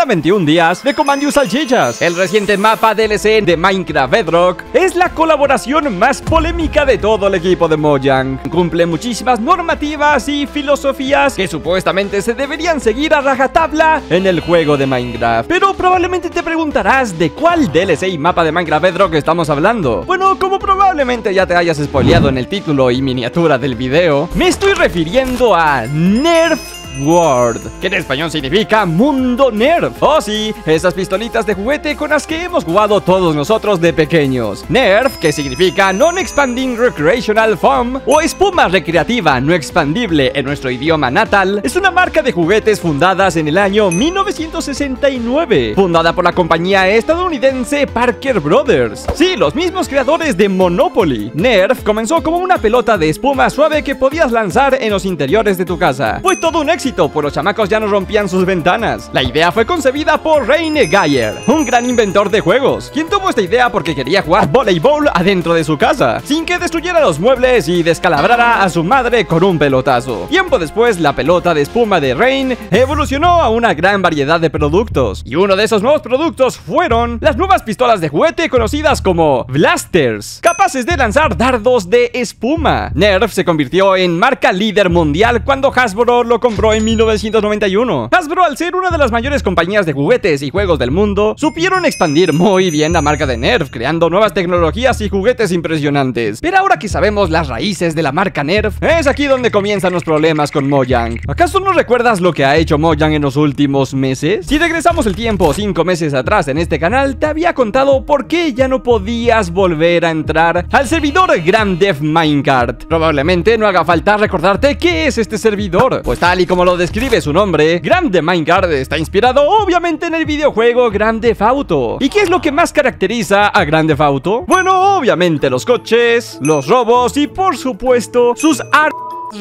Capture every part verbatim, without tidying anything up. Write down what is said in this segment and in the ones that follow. quedan veintiún días de Comandius Salchichas. El reciente mapa D L C de Minecraft Bedrock es la colaboración más polémica de todo el equipo de Mojang. Cumple muchísimas normativas y filosofías que supuestamente se deberían seguir a rajatabla en el juego de Minecraft. Pero probablemente te preguntarás de cuál D L C y mapa de Minecraft Bedrock estamos hablando. Bueno, como probablemente ya te hayas spoileado en el título y miniatura del video, me estoy refiriendo a Nerf World, que en español significa Mundo Nerf. Oh sí, esas pistolitas de juguete con las que hemos jugado todos nosotros de pequeños. Nerf, que significa Non-Expanding Recreational Foam, o espuma recreativa no expandible en nuestro idioma natal, es una marca de juguetes fundadas en el año mil novecientos sesenta y nueve, fundada por la compañía estadounidense Parker Brothers. Sí, los mismos creadores de Monopoly. Nerf comenzó como una pelota de espuma suave que podías lanzar en los interiores de tu casa. Fue todo un éxito, pues los chamacos ya no rompían sus ventanas. La idea fue concebida por Rain Geier, un gran inventor de juegos, quien tuvo esta idea porque quería jugar voleibol adentro de su casa, sin que destruyera los muebles y descalabrara a su madre con un pelotazo. Tiempo después, la pelota de espuma de Rain evolucionó a una gran variedad de productos, y uno de esos nuevos productos fueron las nuevas pistolas de juguete conocidas como Blasters, capaces de lanzar dardos de espuma. Nerf se convirtió en marca líder mundial cuando Hasbro lo compró en mil novecientos noventa y uno. Hasbro, al ser una de las mayores compañías de juguetes y juegos del mundo, supieron expandir muy bien la marca de Nerf, creando nuevas tecnologías y juguetes impresionantes. Pero ahora que sabemos las raíces de la marca Nerf, es aquí donde comienzan los problemas con Mojang. ¿Acaso no recuerdas lo que ha hecho Mojang en los últimos meses? Si regresamos el tiempo cinco meses atrás en este canal, te había contado por qué ya no podías volver a entrar al servidor Grand Theft Minecraft. Probablemente no haga falta recordarte qué es este servidor, pues tal y como lo describe su nombre, Grand Theft Minecraft está inspirado obviamente en el videojuego Grand Theft Auto. ¿Y qué es lo que más caracteriza a Grand Theft Auto? Bueno, obviamente los coches, los robos y por supuesto sus armas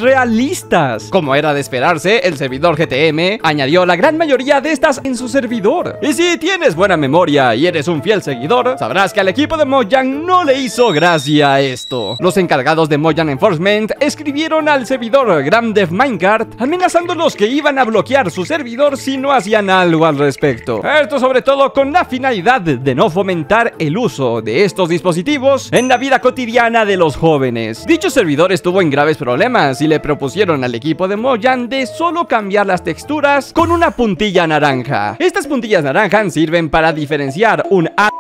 realistas. Como era de esperarse, el servidor G T M añadió la gran mayoría de estas en su servidor. Y si tienes buena memoria y eres un fiel seguidor, sabrás que al equipo de Mojang no le hizo gracia esto. Los encargados de Mojang Enforcement escribieron al servidor Grand Theft Minecraft amenazándolos que iban a bloquear su servidor si no hacían algo al respecto. Esto sobre todo con la finalidad de no fomentar el uso de estos dispositivos en la vida cotidiana de los jóvenes. Dicho servidor estuvo en graves problemas y le propusieron al equipo de Mojang de solo cambiar las texturas con una puntilla naranja. Estas puntillas naranjas sirven para diferenciar un ar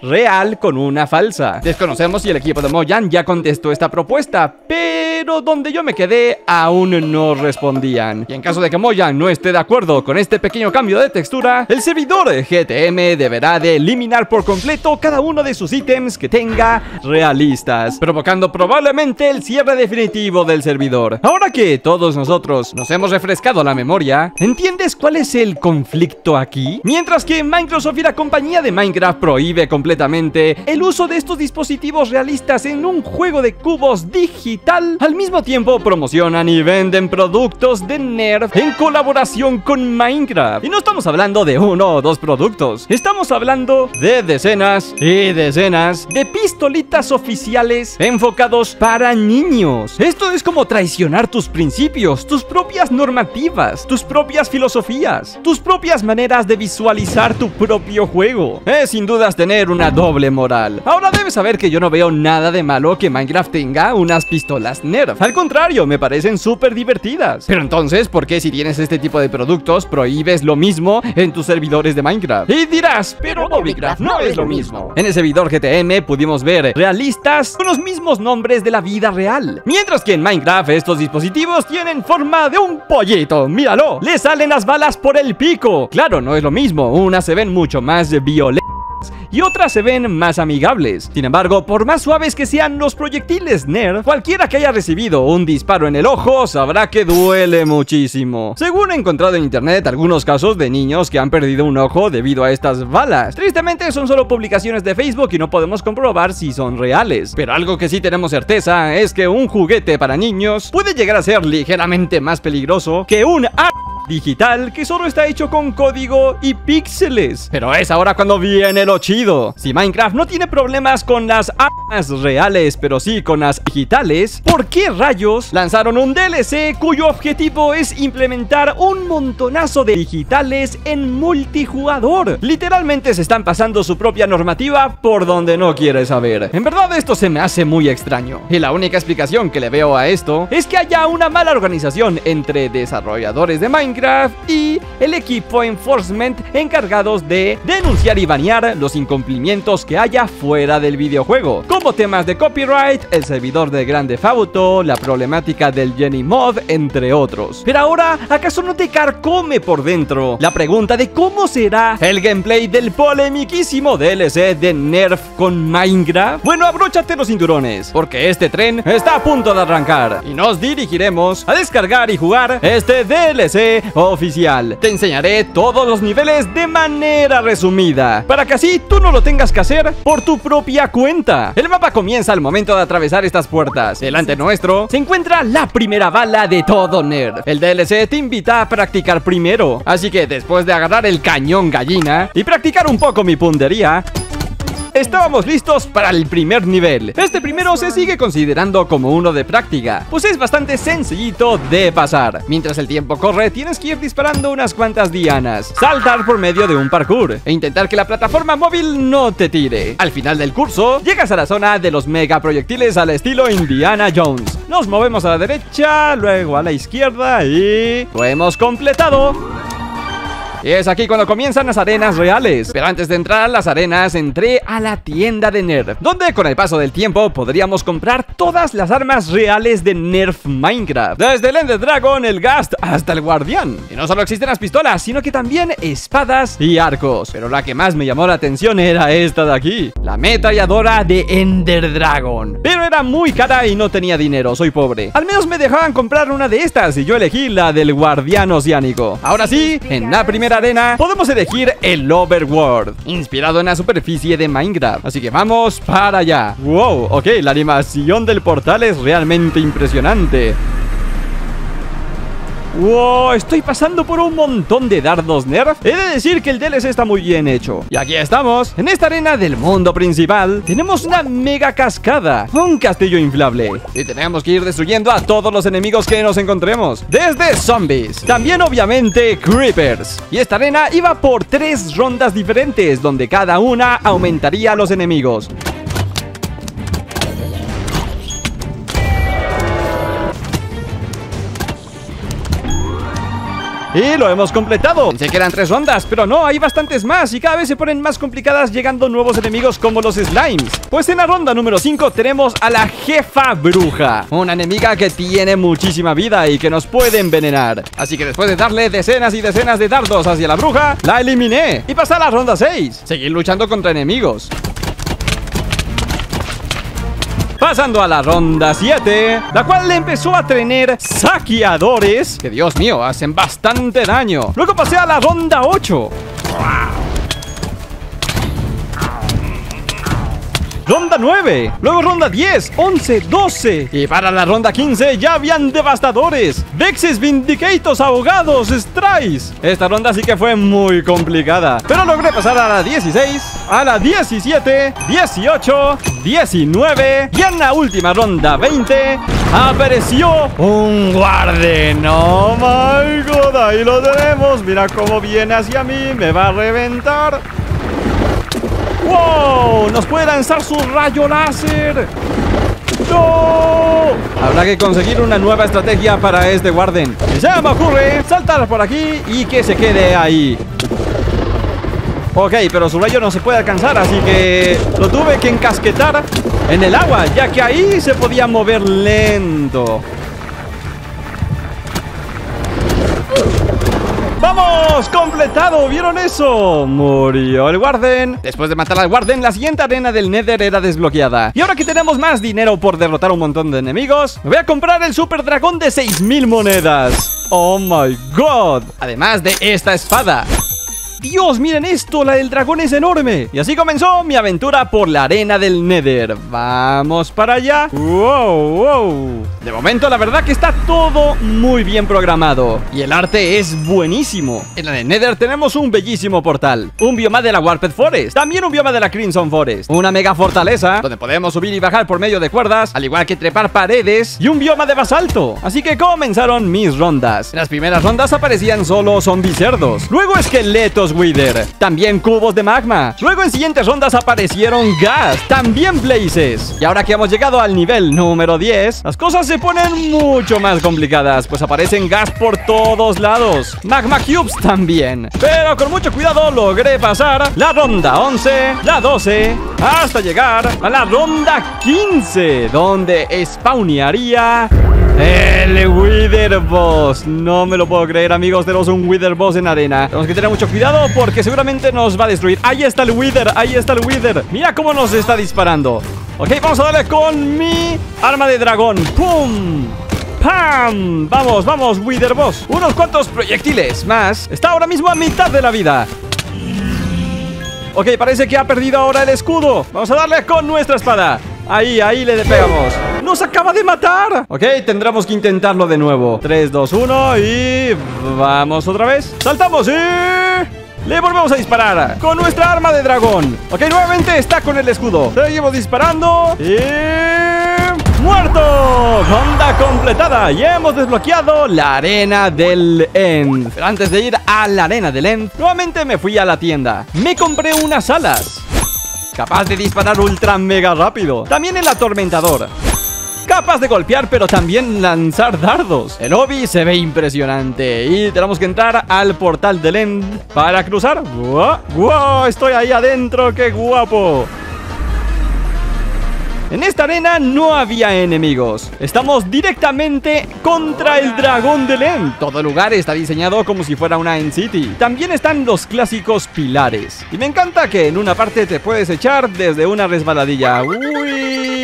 real con una falsa. Desconocemos si el equipo de Mojang ya contestó esta propuesta, pero donde yo me quedé aún no respondían. Y en caso de que Mojang no esté de acuerdo con este pequeño cambio de textura, el servidor G T M deberá de eliminar por completo cada uno de sus ítems que tenga realistas, provocando probablemente el cierre definitivo del servidor. Ahora que todos nosotros nos hemos refrescado la memoria, ¿entiendes cuál es el conflicto aquí? Mientras que Microsoft y la compañía de Minecraft prohíbe completamente el uso de estos dispositivos realistas en un juego de cubos digital, al mismo tiempo promocionan y venden productos de Nerf en colaboración con Minecraft. Y no estamos hablando de uno o dos productos, estamos hablando de decenas y decenas de pistolitas oficiales enfocados para niños. Esto es como traicionar tus principios, tus propias normativas, tus propias filosofías, tus propias maneras de visualizar tu propio juego. Es sin dudas tener una doble moral. Ahora debes saber que yo no veo nada de malo que Minecraft tenga unas pistolas Nerf. Al contrario, me parecen súper divertidas. Pero entonces, ¿por qué si tienes este tipo de productos prohíbes lo mismo en tus servidores de Minecraft? Y dirás, pero Minecraft no es lo mismo. En el servidor G T M pudimos ver realistas con los mismos nombres de la vida real, mientras que en Minecraft estos dispositivos tienen forma de un pollito. Míralo, le salen las balas por el pico. Claro, no es lo mismo. Unas se ven mucho más violentas y otras se ven más amigables. Sin embargo, por más suaves que sean los proyectiles Nerf, cualquiera que haya recibido un disparo en el ojo sabrá que duele muchísimo. Según he encontrado en internet algunos casos de niños que han perdido un ojo debido a estas balas. Tristemente son solo publicaciones de Facebook y no podemos comprobar si son reales, pero algo que sí tenemos certeza es que un juguete para niños puede llegar a ser ligeramente más peligroso que un ar... digital que solo está hecho con código y píxeles. Pero es ahora cuando viene lo chido. Si Minecraft no tiene problemas con las armas armas reales, pero sí con las digitales, ¿por qué rayos lanzaron un D L C cuyo objetivo es implementar un montonazo de digitales en multijugador? Literalmente se están pasando su propia normativa por donde no quiere saber. En verdad esto se me hace muy extraño. Y la única explicación que le veo a esto es que haya una mala organización entre desarrolladores de Minecraft y el equipo Enforcement encargados de denunciar y banear los incumplimientos que haya fuera del videojuego, como temas de copyright, el servidor de Grand Theft Auto, la problemática del Jenny mod, entre otros. Pero ahora, ¿acaso no te carcome por dentro la pregunta de cómo será el gameplay del polemiquísimo D L C de Nerf con Minecraft? Bueno, abróchate los cinturones, porque este tren está a punto de arrancar y nos dirigiremos a descargar y jugar este D L C oficial. Te enseñaré todos los niveles de manera resumida, para que así tú no lo tengas que hacer por tu propia cuenta. El mapa comienza al momento de atravesar estas puertas. Delante nuestro se encuentra la primera bala de todo Nerf. El D L C te invita a practicar primero, así que después de agarrar el cañón gallina y practicar un poco mi puntería, estábamos listos para el primer nivel. Este primero se sigue considerando como uno de práctica, pues es bastante sencillito de pasar. Mientras el tiempo corre, tienes que ir disparando unas cuantas dianas, saltar por medio de un parkour e intentar que la plataforma móvil no te tire. Al final del curso, llegas a la zona de los megaproyectiles al estilo Indiana Jones. Nos movemos a la derecha, luego a la izquierda y lo hemos completado. Y es aquí cuando comienzan las arenas reales. Pero antes de entrar a las arenas, entré a la tienda de Nerf, donde con el paso del tiempo podríamos comprar todas las armas reales de Nerf Minecraft, desde el Ender Dragon, el Ghast, hasta el Guardián. Y no solo existen las pistolas, sino que también espadas y arcos. Pero la que más me llamó la atención era esta de aquí, la ametralladora de Ender Dragon. Pero era muy cara y no tenía dinero, soy pobre. Al menos me dejaban comprar una de estas y yo elegí la del Guardián Oceánico. Ahora sí, en la primera arena podemos elegir el Overworld, inspirado en la superficie de Minecraft, así que vamos para allá. Wow, ok, la animación del portal es realmente impresionante. Wow, estoy pasando por un montón de dardos Nerf. He de decir que el D L C está muy bien hecho. Y aquí estamos, en esta arena del mundo principal. Tenemos una mega cascada, un castillo inflable, y tenemos que ir destruyendo a todos los enemigos que nos encontremos, desde zombies, también obviamente creepers. Y esta arena iba por tres rondas diferentes, donde cada una aumentaría a los enemigos. Y lo hemos completado. Pensé que eran tres rondas, pero no, hay bastantes más y cada vez se ponen más complicadas, llegando nuevos enemigos como los slimes. Pues en la ronda número cinco tenemos a la jefa bruja, una enemiga que tiene muchísima vida y que nos puede envenenar. Así que después de darle decenas y decenas de dardos hacia la bruja, la eliminé. Y pasé a la ronda seis, seguir luchando contra enemigos. Pasando a la ronda siete, la cual empezó a tener saqueadores, que Dios mío, hacen bastante daño. Luego pasé a la ronda ocho, ronda nueve, luego ronda diez, once, doce. Y para la ronda quince ya habían devastadores, vexes, vindicatos, ahogados, strays. Esta ronda sí que fue muy complicada, pero logré pasar a la dieciséis, a la diecisiete, dieciocho, diecinueve. Y en la última ronda veinte apareció un Warden. Oh my god, ahí lo tenemos. Mira cómo viene hacia mí, me va a reventar. ¡Wow! ¡Nos puede lanzar su rayo láser! ¡No! Habrá que conseguir una nueva estrategia para este Warden. Ya me ocurre saltar por aquí y que se quede ahí. Ok, pero su rayo no se puede alcanzar, así que lo tuve que encasquetar en el agua, ya que ahí se podía mover lento. ¡Vamos! ¡Completado! ¿Vieron eso? Murió el Warden. Después de matar al Warden, la siguiente arena del Nether era desbloqueada. Y ahora que tenemos más dinero por derrotar un montón de enemigos, me voy a comprar el super dragón de seis mil monedas. ¡Oh my god! Además de esta espada, Dios, miren esto, la del dragón es enorme. Y así comenzó mi aventura por la arena del Nether. Vamos para allá. Wow, wow. De momento la verdad que está todo muy bien programado y el arte es buenísimo. En la de Nether tenemos un bellísimo portal, un bioma de la Warped Forest, también un bioma de la Crimson Forest, una mega fortaleza donde podemos subir y bajar por medio de cuerdas, al igual que trepar paredes, y un bioma de basalto. Así que comenzaron mis rondas. En las primeras rondas aparecían solo zombies cerdos, luego esqueletos Wither, también cubos de magma. Luego en siguientes rondas aparecieron Ghast, también blazes. Y ahora que hemos llegado al nivel número diez, las cosas se ponen mucho más complicadas, pues aparecen Ghast por todos lados, magma cubes también. Pero con mucho cuidado logré pasar la ronda once, la doce, hasta llegar a la ronda quince, donde spawnearía el Wither Boss. No me lo puedo creer, amigos. Tenemos un Wither Boss en arena. Tenemos que tener mucho cuidado porque seguramente nos va a destruir. Ahí está el Wither, ahí está el Wither. Mira cómo nos está disparando. Ok, vamos a darle con mi arma de dragón. ¡Pum! ¡Pam! Vamos, vamos, Wither Boss. Unos cuantos proyectiles más. Está ahora mismo a mitad de la vida. Ok, parece que ha perdido ahora el escudo. Vamos a darle con nuestra espada. Ahí, ahí le pegamos. ¡Nos acaba de matar! Ok, tendremos que intentarlo de nuevo. tres, dos, uno y... vamos otra vez. ¡Saltamos! Y... le volvemos a disparar con nuestra arma de dragón. Ok, nuevamente está con el escudo. Seguimos disparando y... ¡muerto! Ronda completada y hemos desbloqueado la arena del End. Pero antes de ir a la arena del End, nuevamente me fui a la tienda. Me compré unas alas, capaz de disparar ultra mega rápido. También el atormentador, capaz de golpear pero también lanzar dardos. El lobby se ve impresionante y tenemos que entrar al portal del End para cruzar. ¡Wow! ¡Wow! Estoy ahí adentro, qué guapo. En esta arena no había enemigos. Estamos directamente contra el dragón del End. Todo el lugar está diseñado como si fuera una End City. También están los clásicos pilares. Y me encanta que en una parte te puedes echar desde una resbaladilla. Uy.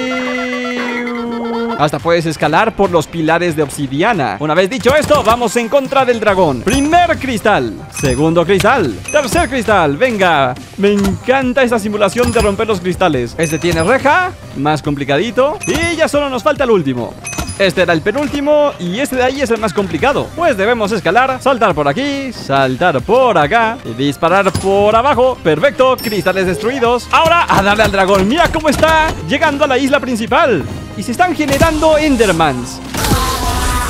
Hasta puedes escalar por los pilares de obsidiana. Una vez dicho esto, vamos en contra del dragón. Primer cristal, segundo cristal, tercer cristal. Venga, me encanta esta simulación de romper los cristales. Este tiene reja, más complicadito, y ya solo nos falta el último. Este era el penúltimo y este de ahí es el más complicado, pues debemos escalar, saltar por aquí, saltar por acá y disparar por abajo. Perfecto, cristales destruidos. Ahora a darle al dragón. Mira cómo está llegando a la isla principal y se están generando Endermans.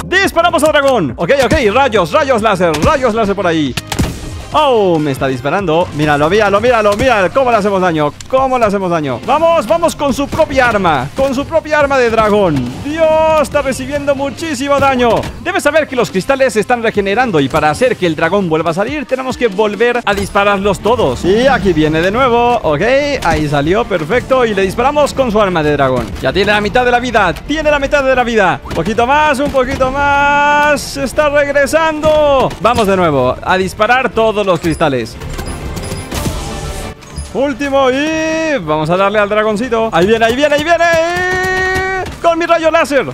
Disparamos al dragón. Ok, ok, rayos, rayos láser, rayos láser por ahí. Oh, me está disparando. Míralo, míralo, míralo, míralo. ¿Cómo le hacemos daño? ¿Cómo le hacemos daño? Vamos, vamos con su propia arma. Con su propia arma de dragón. Dios, está recibiendo muchísimo daño. Debes saber que los cristales se están regenerando y para hacer que el dragón vuelva a salir tenemos que volver a dispararlos todos. Y aquí viene de nuevo. Ok, ahí salió, perfecto. Y le disparamos con su arma de dragón. Ya tiene la mitad de la vida, tiene la mitad de la vida. Un poquito más, un poquito más. Se está regresando. Vamos de nuevo a disparar todo los cristales. Último y... vamos a darle al dragoncito. Ahí viene, ahí viene, ahí viene. Con mi rayo láser.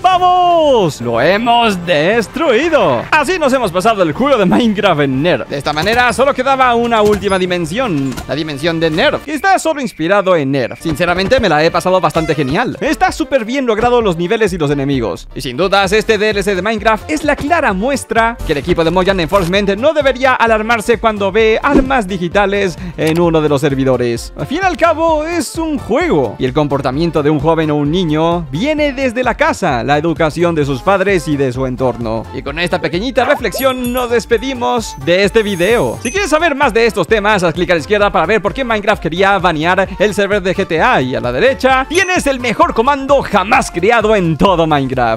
¡Vamos! ¡Lo hemos destruido! Así nos hemos pasado el juego de Minecraft en Nerf. De esta manera solo quedaba una última dimensión, la dimensión de Nerf, que está solo inspirado en Nerf. Sinceramente me la he pasado bastante genial. Está súper bien logrado los niveles y los enemigos. Y sin dudas este D L C de Minecraft es la clara muestra que el equipo de Mojang Enforcement no debería alarmarse cuando ve armas digitales en uno de los servidores. Al fin y al cabo es un juego, y el comportamiento de un joven o un niño viene desde la casa, la educación de sus padres y de su entorno. Y con esta pequeñita reflexión nos despedimos de este video. Si quieres saber más de estos temas, haz clic a la izquierda para ver por qué Minecraft quería banear el server de G T A, y a la derecha tienes el mejor comando jamás creado en todo Minecraft.